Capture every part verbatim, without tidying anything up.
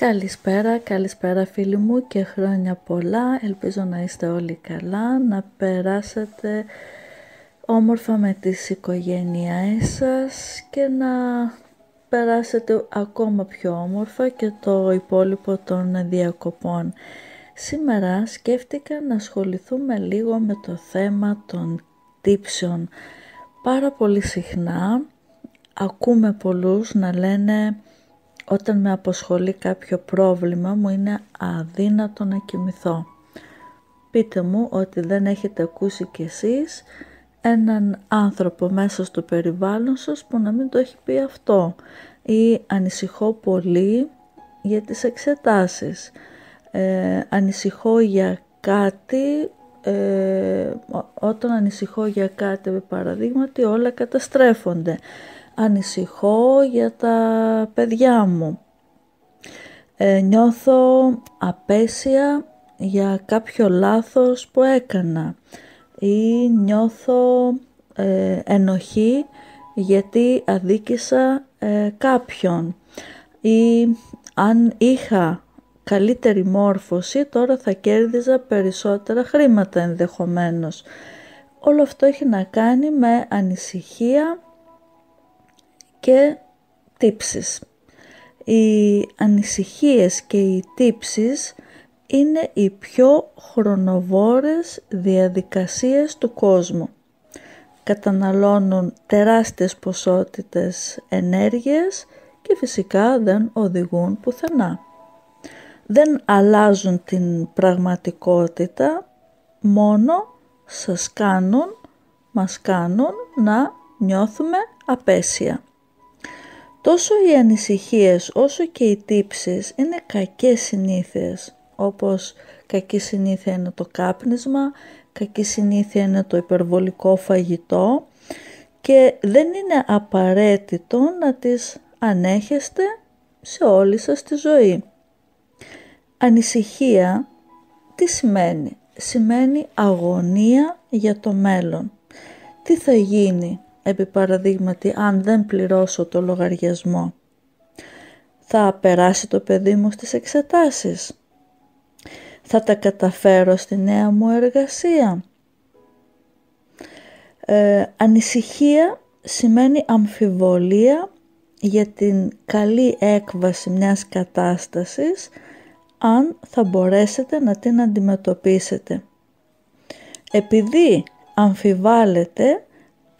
Καλησπέρα, καλησπέρα φίλοι μου και χρόνια πολλά. Ελπίζω να είστε όλοι καλά, να περάσετε όμορφα με τις οικογένειές σας και να περάσετε ακόμα πιο όμορφα και το υπόλοιπο των διακοπών. Σήμερα σκέφτηκα να ασχοληθούμε λίγο με το θέμα των τύψεων. Πάρα πολύ συχνά ακούμε πολλούς να λένε όταν με αποσχολεί κάποιο πρόβλημα μου είναι αδύνατο να κοιμηθώ. Πείτε μου ότι δεν έχετε ακούσει κι εσείς έναν άνθρωπο μέσα στο περιβάλλον σας που να μην το έχει πει αυτό, ή ανησυχώ πολύ για τις εξετάσεις, ε, ανησυχώ για κάτι, ε, όταν ανησυχώ για κάτι παραδείγματι όλα καταστρέφονται, ανησυχώ για τα παιδιά μου, ε, νιώθω απέσια για κάποιο λάθος που έκανα, ή νιώθω ε, ενοχή γιατί αδίκησα ε, κάποιον, ή αν είχα καλύτερη μόρφωση τώρα θα κέρδιζα περισσότερα χρήματα ενδεχομένως. Όλο αυτό έχει να κάνει με ανησυχία και τύψεις. Οι ανησυχίες και οι τύψεις είναι οι πιο χρονοβόρες διαδικασίες του κόσμου. Καταναλώνουν τεράστιες ποσότητες ενέργειας και φυσικά δεν οδηγούν πουθενά. Δεν αλλάζουν την πραγματικότητα, μόνο σας κάνουν, μας κάνουν να νιώθουμε απέσια. Τόσο οι ανησυχίες όσο και οι τύψεις είναι κακές συνήθειες, όπως κακή συνήθεια είναι το κάπνισμα, κακή συνήθεια είναι το υπερβολικό φαγητό, και δεν είναι απαραίτητο να τις ανέχεστε σε όλη σας τη ζωή. Ανησυχία τι σημαίνει? Σημαίνει αγωνία για το μέλλον. Τι θα γίνει επί παραδείγματι αν δεν πληρώσω το λογαριασμό? Θα περάσει το παιδί μου στις εξετάσεις? Θα τα καταφέρω στη νέα μου εργασία? Ε, ανησυχία σημαίνει αμφιβολία για την καλή έκβαση μιας κατάστασης, αν θα μπορέσετε να την αντιμετωπίσετε. Επειδή αμφιβάλλετε,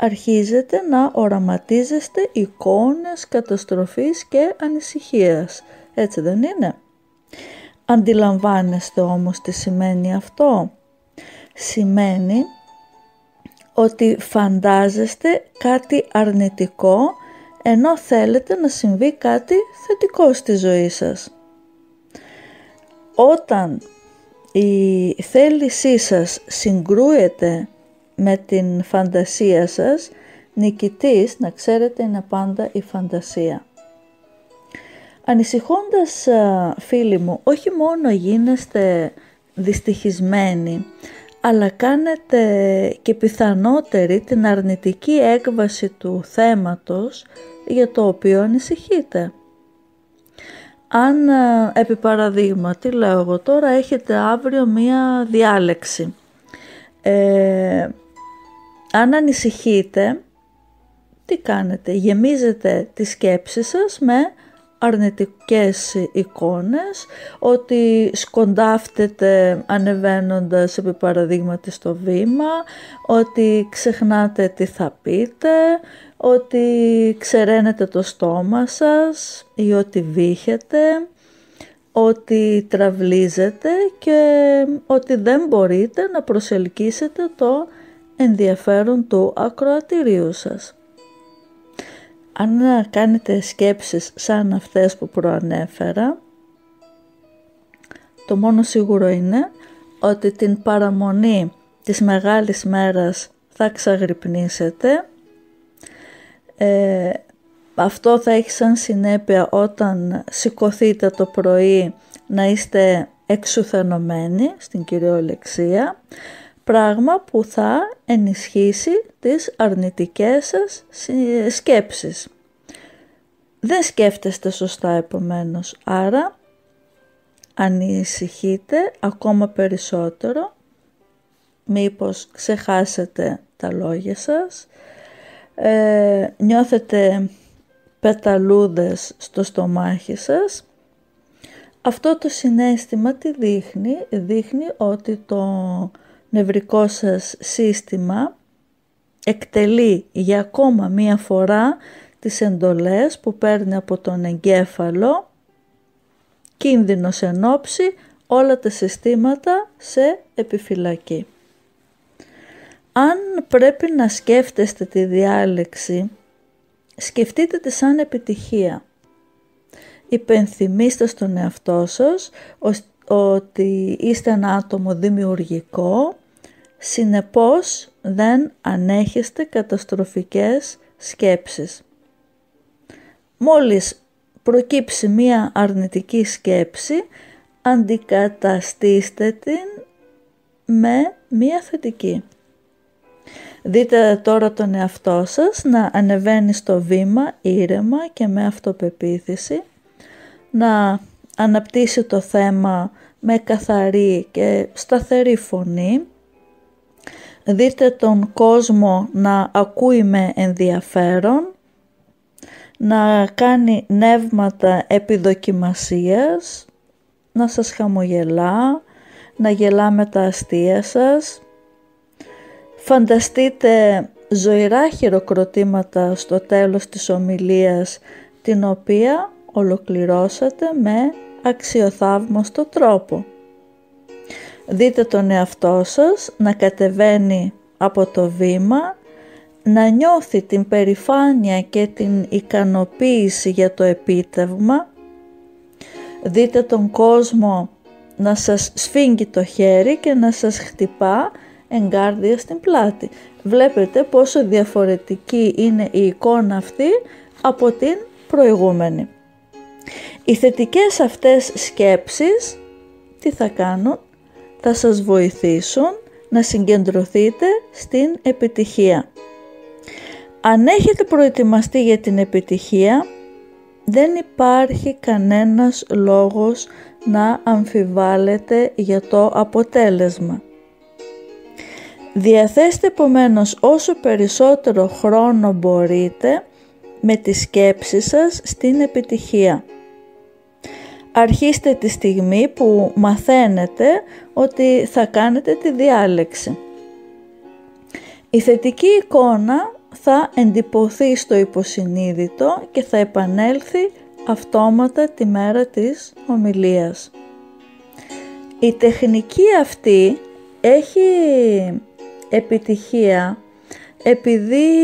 αρχίζετε να οραματίζεστε εικόνες καταστροφής και ανησυχίας. Έτσι δεν είναι? Αντιλαμβάνεστε όμως τι σημαίνει αυτό? Σημαίνει ότι φαντάζεστε κάτι αρνητικό, ενώ θέλετε να συμβεί κάτι θετικό στη ζωή σας. Όταν η θέλησή σας συγκρούεται με την φαντασία σας, νικητής, να ξέρετε, είναι πάντα η φαντασία. Ανησυχώντας, φίλοι μου, όχι μόνο γίνεστε δυστυχισμένοι, αλλά κάνετε και πιθανότερη την αρνητική έκβαση του θέματος για το οποίο ανησυχείτε. Αν, επί παραδείγματι, λέω εγώ τώρα, έχετε αύριο μία διάλεξη. Ε, αν ανησυχείτε, τι κάνετε? Γεμίζετε τη σκέψη σας με αρνητικές εικόνες, ότι σκοντάφτετε ανεβαίνοντας επί παραδείγματι στο βήμα, ότι ξεχνάτε τι θα πείτε, ότι ξεραίνετε το στόμα σας ή ότι βύχετε, ότι τραυλίζετε και ότι δεν μπορείτε να προσελκύσετε το ενδιαφέρον του ακροατηρίου σας. Αν κάνετε σκέψεις σαν αυτές που προανέφερα, το μόνο σίγουρο είναι ότι την παραμονή της μεγάλης μέρας θα ξαγρυπνήσετε. Ε, αυτό θα έχει σαν συνέπεια όταν σηκωθείτε το πρωί να είστε εξουθενωμένοι στην κυριολεξία, πράγμα που θα ενισχύσει τις αρνητικές σας σκέψεις. Δεν σκέφτεστε σωστά επομένως, άρα ανησυχείτε ακόμα περισσότερο, μήπως ξεχάσετε τα λόγια σας, ε, νιώθετε πεταλούδες στο στομάχι σας. Αυτό το συναίσθημα τι δείχνει? Δείχνει ότι το νευρικό σας σύστημα εκτελεί για ακόμα μία φορά τις εντολές που παίρνει από τον εγκέφαλο. Κίνδυνος εν όψει, όλα τα συστήματα σε επιφυλακή. Αν πρέπει να σκέφτεστε τη διάλεξη, σκεφτείτε τη σαν επιτυχία. Υπενθυμίστε στον εαυτό σας ότι είστε ένα άτομο δημιουργικό, συνεπώς δεν ανέχεστε καταστροφικές σκέψεις. Μόλις προκύψει μία αρνητική σκέψη, αντικαταστήστε την με μία θετική. Δείτε τώρα τον εαυτό σας να ανεβαίνει στο βήμα ήρεμα και με αυτοπεποίθηση, να αναπτύσσει το θέμα με καθαρή και σταθερή φωνή. Δείτε τον κόσμο να ακούει με ενδιαφέρον, να κάνει νεύματα επιδοκιμασίας, να σας χαμογελά, να γελά με τα αστεία σας. Φανταστείτε ζωηρά χειροκροτήματα στο τέλος της ομιλίας, την οποία ολοκληρώσατε με αξιοθαύμαστο τρόπο. Δείτε τον εαυτό σας να κατεβαίνει από το βήμα, να νιώθει την περηφάνεια και την ικανοποίηση για το επίτευγμα. Δείτε τον κόσμο να σας σφίγγει το χέρι και να σας χτυπά εγκάρδια στην πλάτη. Βλέπετε πόσο διαφορετική είναι η εικόνα αυτή από την προηγούμενη. Οι θετικές αυτές σκέψεις τι θα κάνουν? Θα σας βοηθήσουν να συγκεντρωθείτε στην επιτυχία. Αν έχετε προετοιμαστεί για την επιτυχία, δεν υπάρχει κανένας λόγος να αμφιβάλλετε για το αποτέλεσμα. Διαθέστε επομένως όσο περισσότερο χρόνο μπορείτε με τη σκέψη σας στην επιτυχία. Αρχίστε τη στιγμή που μαθαίνετε ότι θα κάνετε τη διάλεξη. Η θετική εικόνα θα εντυπωθεί στο υποσυνείδητο και θα επανέλθει αυτόματα τη μέρα της ομιλίας. Η τεχνική αυτή έχει επιτυχία επειδή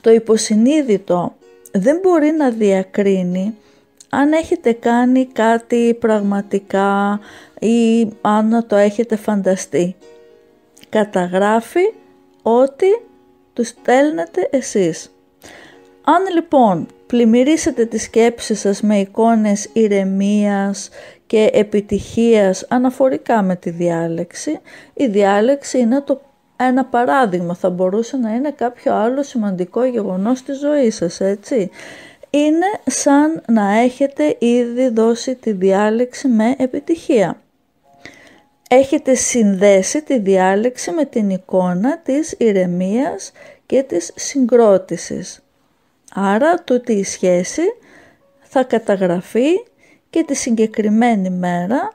το υποσυνείδητο δεν μπορεί να διακρίνει αν έχετε κάνει κάτι πραγματικά ή αν το έχετε φανταστεί. Καταγράφει ό,τι τους στέλνετε εσείς. Αν λοιπόν πλημμυρίσετε τη σκέψη σας με εικόνες ηρεμίας και επιτυχίας αναφορικά με τη διάλεξη, η διάλεξη είναι το ένα παράδειγμα, θα μπορούσε να είναι κάποιο άλλο σημαντικό γεγονός στη ζωή σας, έτσι. Είναι σαν να έχετε ήδη δώσει τη διάλεξη με επιτυχία. Έχετε συνδέσει τη διάλεξη με την εικόνα της ηρεμίας και της συγκρότησης. Άρα τούτη η σχέση θα καταγραφεί και τη συγκεκριμένη μέρα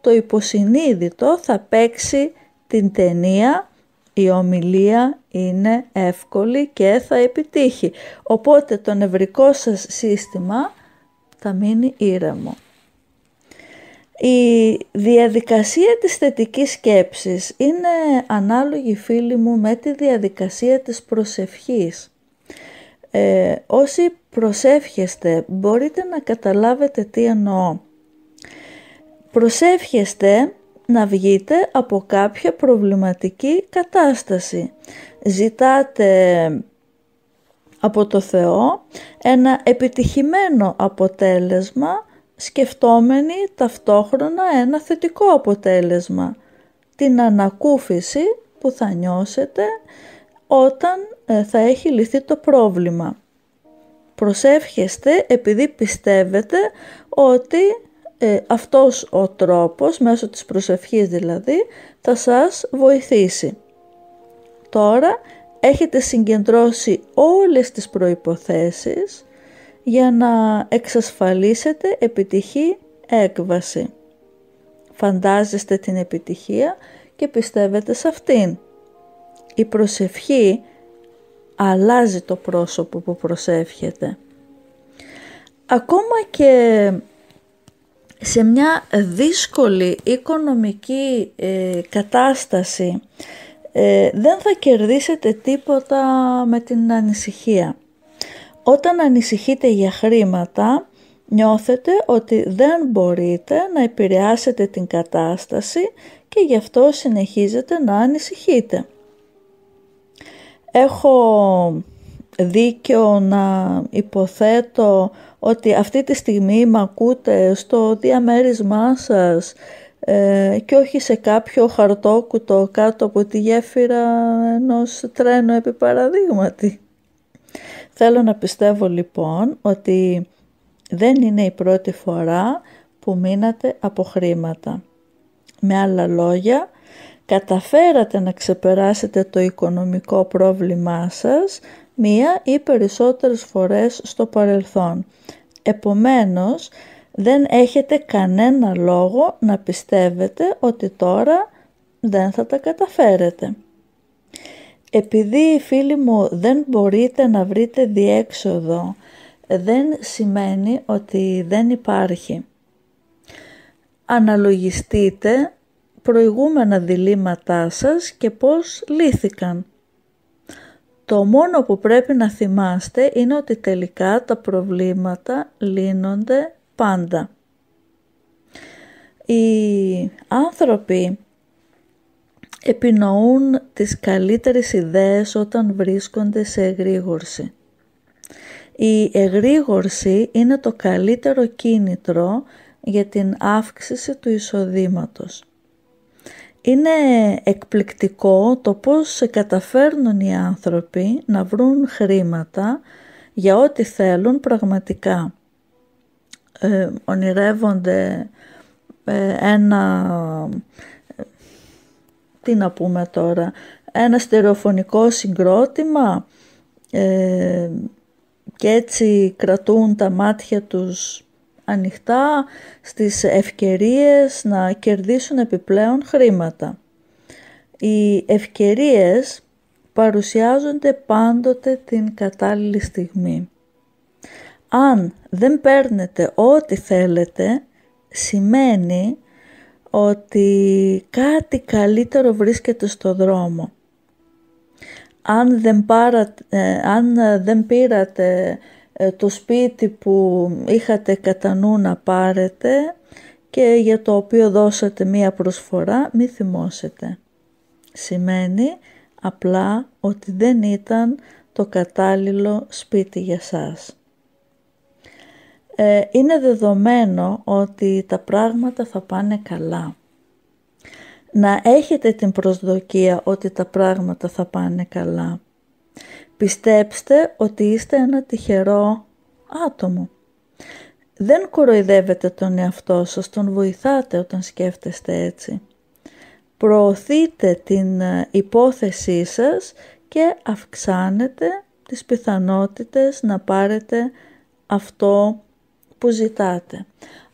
το υποσυνείδητο θα παίξει την ταινία «Η ομιλία είναι εύκολη και θα επιτύχει». Οπότε το νευρικό σας σύστημα θα μείνει ήρεμο. Η διαδικασία της θετικής σκέψης είναι ανάλογη, φίλοι μου, με τη διαδικασία της προσευχής. Ε, όσοι προσεύχεστε μπορείτε να καταλάβετε τι εννοώ. Προσεύχεστε να βγείτε από κάποια προβληματική κατάσταση. Ζητάτε από το Θεό ένα επιτυχημένο αποτέλεσμα, σκεφτόμενοι ταυτόχρονα ένα θετικό αποτέλεσμα. Την ανακούφιση που θα νιώσετε όταν θα έχει λυθεί το πρόβλημα. προσεύχεστε επειδή πιστεύετε ότι ε, αυτός ο τρόπος, μέσω της προσευχής δηλαδή, θα σας βοηθήσει. Τώρα έχετε συγκεντρώσει όλες τις προϋποθέσεις για να εξασφαλίσετε επιτυχή έκβαση. Φαντάζεστε την επιτυχία και πιστεύετε σε αυτήν. Η προσευχή αλλάζει το πρόσωπο που προσεύχεται. Ακόμα και σε μια δύσκολη οικονομική ε, κατάσταση ε, δεν θα κερδίσετε τίποτα με την ανησυχία. Όταν ανησυχείτε για χρήματα, νιώθετε ότι δεν μπορείτε να επηρεάσετε την κατάσταση και γι' αυτό συνεχίζετε να ανησυχείτε. Έχω δίκιο να υποθέτω ότι αυτή τη στιγμή με ακούτε στο διαμέρισμά σας ε, και όχι σε κάποιο χαρτόκουτο κάτω από τη γέφυρα ενός τρένου επί παραδείγματι. Θέλω να πιστεύω λοιπόν ότι δεν είναι η πρώτη φορά που μείνατε από χρήματα. Με άλλα λόγια, καταφέρατε να ξεπεράσετε το οικονομικό πρόβλημά σας μία ή περισσότερες φορές στο παρελθόν. Επομένως, δεν έχετε κανένα λόγο να πιστεύετε ότι τώρα δεν θα τα καταφέρετε. Επειδή, φίλοι μου, δεν μπορείτε να βρείτε διέξοδο, δεν σημαίνει ότι δεν υπάρχει. Αναλογιστείτε προηγούμενα διλήμματά σας και πώς λύθηκαν. Το μόνο που πρέπει να θυμάστε είναι ότι τελικά τα προβλήματα λύνονται πάντα. Οι άνθρωποι επινοούν τις καλύτερες ιδέες όταν βρίσκονται σε εγρήγορση. Η εγρήγορση είναι το καλύτερο κίνητρο για την αύξηση του εισοδήματος. Είναι εκπληκτικό το πώς καταφέρνουν οι άνθρωποι να βρουν χρήματα για ό,τι θέλουν πραγματικά. Ε, ονειρεύονται ε, ένα... Τι να πούμε τώρα, ένα στερεοφωνικό συγκρότημα ε, και έτσι κρατούν τα μάτια τους ανοιχτά στις ευκαιρίες να κερδίσουν επιπλέον χρήματα. Οι ευκαιρίες παρουσιάζονται πάντοτε την κατάλληλη στιγμή. Αν δεν παίρνετε ό,τι θέλετε, σημαίνει ότι κάτι καλύτερο βρίσκεται στο δρόμο. Αν δεν, πάρατε, ε, αν δεν πήρατε ε, το σπίτι που είχατε κατά νου να πάρετε και για το οποίο δώσατε μία προσφορά, μη θυμώσετε. Σημαίνει απλά ότι δεν ήταν το κατάλληλο σπίτι για σας. Είναι δεδομένο ότι τα πράγματα θα πάνε καλά. Να έχετε την προσδοκία ότι τα πράγματα θα πάνε καλά. Πιστέψτε ότι είστε ένα τυχερό άτομο. Δεν κοροϊδεύετε τον εαυτό σας, τον βοηθάτε όταν σκέφτεστε έτσι. Προωθείτε την υπόθεσή σας και αυξάνετε τις πιθανότητες να πάρετε αυτό που ζητάτε.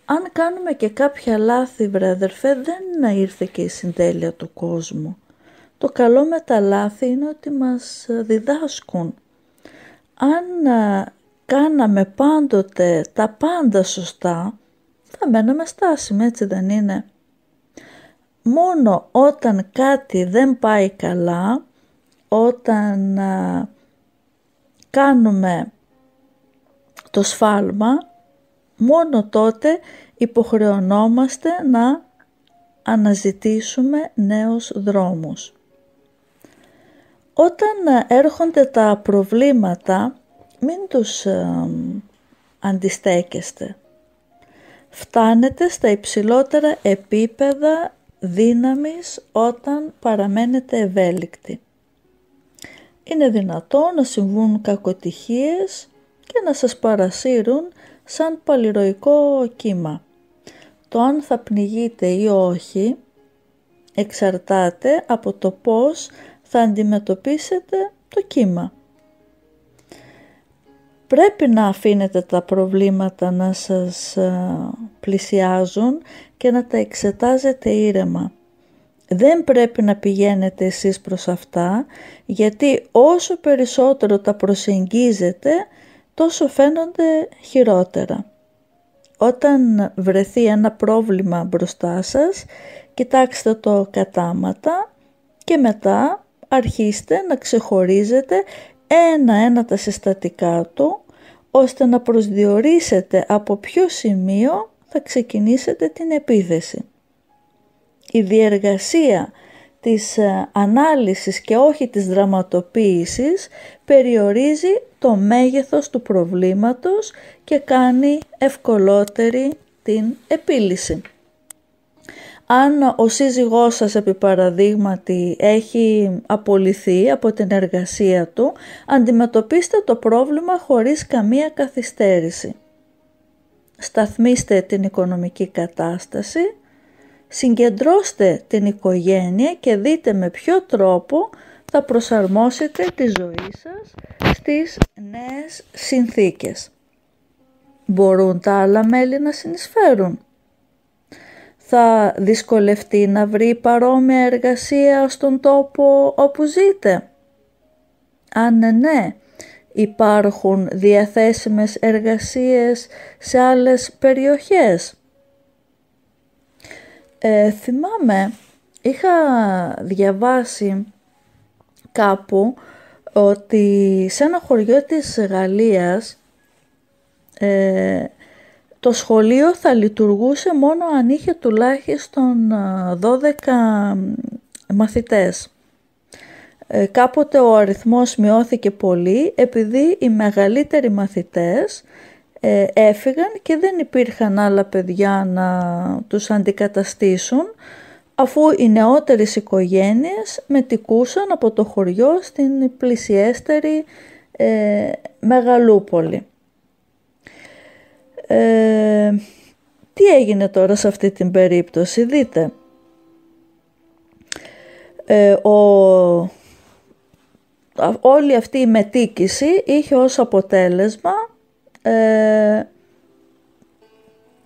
Αν κάνουμε και κάποια λάθη, βρε αδερφέ, δεν ήρθε και η συντέλεια του κόσμου. Το καλό με τα λάθη είναι ότι μας διδάσκουν. Αν α, κάναμε πάντοτε τα πάντα σωστά, θα μέναμε στάσιμοι, έτσι δεν είναι? Μόνο όταν κάτι δεν πάει καλά, όταν α, κάνουμε το σφάλμα, μόνο τότε υποχρεωνόμαστε να αναζητήσουμε νέους δρόμους. Όταν έρχονται τα προβλήματα, μην τους ε, αντιστέκεστε. Φτάνετε στα υψηλότερα επίπεδα δύναμης όταν παραμένετε ευέλικτοι. Είναι δυνατό να συμβούν κακοτυχίες και να σας παρασύρουν σαν παλιροϊκό κύμα. Το αν θα πνιγείτε ή όχι εξαρτάται από το πώς θα αντιμετωπίσετε το κύμα. Πρέπει να αφήνετε τα προβλήματα να σας πλησιάζουν και να τα εξετάζετε ήρεμα. Δεν πρέπει να πηγαίνετε εσείς προς αυτά, γιατί όσο περισσότερο τα προσεγγίζετε, τόσο φαίνονται χειρότερα. Όταν βρεθεί ένα πρόβλημα μπροστά σας, κοιτάξτε το κατάματα και μετά αρχίστε να ξεχωρίζετε ένα-ένα τα συστατικά του, ώστε να προσδιορίσετε από ποιο σημείο θα ξεκινήσετε την επίθεση. Η διεργασία της ανάλυσης και όχι της δραματοποίησης περιορίζει το μέγεθος του προβλήματος και κάνει ευκολότερη την επίλυση. Αν ο σύζυγός σας, επί παραδείγματι, έχει απολυθεί από την εργασία του, αντιμετωπίστε το πρόβλημα χωρίς καμία καθυστέρηση. Σταθμίστε την οικονομική κατάσταση, συγκεντρώστε την οικογένεια και δείτε με ποιο τρόπο θα προσαρμόσετε τη ζωή σας στις νέες συνθήκες. Μπορούν τα άλλα μέλη να συνεισφέρουν. Θα δυσκολευτεί να βρει παρόμοια εργασία στον τόπο όπου ζείτε. Αν ναι, υπάρχουν διαθέσιμες εργασίες σε άλλες περιοχές. Ε, θυμάμαι, είχα διαβάσει κάπου ότι σε ένα χωριό της Γαλλίας ε, το σχολείο θα λειτουργούσε μόνο αν είχε τουλάχιστον δώδεκα μαθητές. Ε, κάποτε ο αριθμός μειώθηκε πολύ επειδή οι μεγαλύτεροι μαθητές ε, έφυγαν και δεν υπήρχαν άλλα παιδιά να τους αντικαταστήσουν, αφού οι νεότερες οικογένειες μετικούσαν από το χωριό στην πλησιέστερη ε, μεγαλούπολη. Ε, τι έγινε τώρα σε αυτή την περίπτωση? Δείτε, ε, ο, όλη αυτή η μετίκηση είχε ως αποτέλεσμα ε,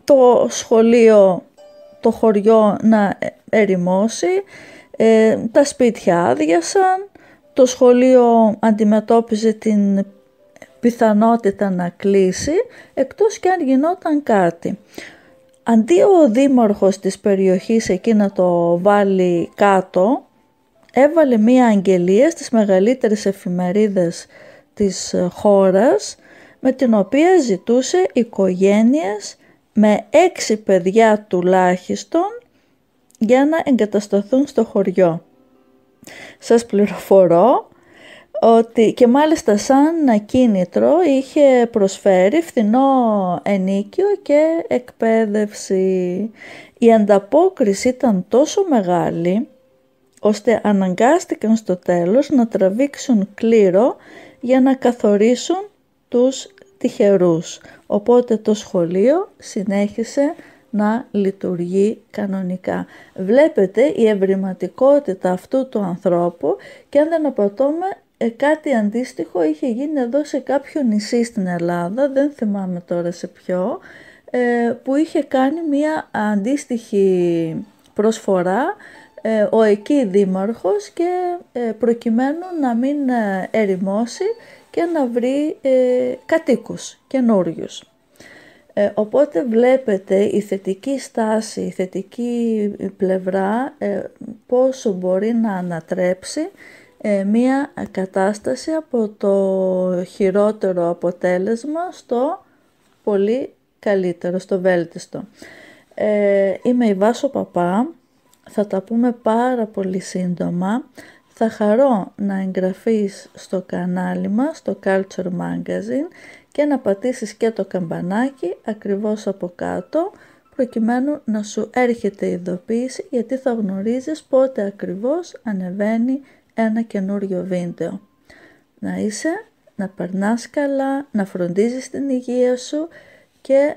το σχολείο, το χωριό να ερημώσει, ε, τα σπίτια άδειασαν, το σχολείο αντιμετώπιζε την πιθανότητα να κλείσει, εκτός και αν γινόταν κάτι. Αντί ο δήμαρχος της περιοχής εκεί να το βάλει κάτω, έβαλε μία αγγελία στις μεγαλύτερες εφημερίδες της χώρας, με την οποία ζητούσε οικογένειες με έξι παιδιά τουλάχιστον για να εγκατασταθούν στο χωριό. Σας πληροφορώ ότι και μάλιστα σαν κίνητρο είχε προσφέρει φθηνό ενίκιο και εκπαίδευση. Η ανταπόκριση ήταν τόσο μεγάλη, ώστε αναγκάστηκαν στο τέλος να τραβήξουν κλήρο για να καθορίσουν τους τυχερούς. Οπότε το σχολείο συνέχισε να λειτουργεί κανονικά. Βλέπετε η ευρηματικότητα αυτού του ανθρώπου, και αν δεν απατώμε, Ε, κάτι αντίστοιχο είχε γίνει εδώ σε κάποιο νησί στην Ελλάδα, δεν θυμάμαι τώρα σε ποιο, ε, που είχε κάνει μια αντίστοιχη προσφορά ε, ο εκεί δήμαρχος, και ε, προκειμένου να μην ερημώσει και να βρει ε, κατοίκους καινούριους. Ε, οπότε βλέπετε η θετική στάση, η θετική πλευρά, ε, πόσο μπορεί να ανατρέψει μία κατάσταση από το χειρότερο αποτέλεσμα στο πολύ καλύτερο, στο βέλτιστο. Ε, είμαι η Βάσο Παππά, θα τα πούμε πάρα πολύ σύντομα. Θα χαρώ να εγγραφείς στο κανάλι μας, στο Culture Magazine, και να πατήσεις και το καμπανάκι ακριβώς από κάτω, προκειμένου να σου έρχεται ειδοποίηση, γιατί θα γνωρίζεις πότε ακριβώς ανεβαίνει ένα καινούριο βίντεο. Να είσαι να περνάς καλά, να φροντίζεις την υγεία σου και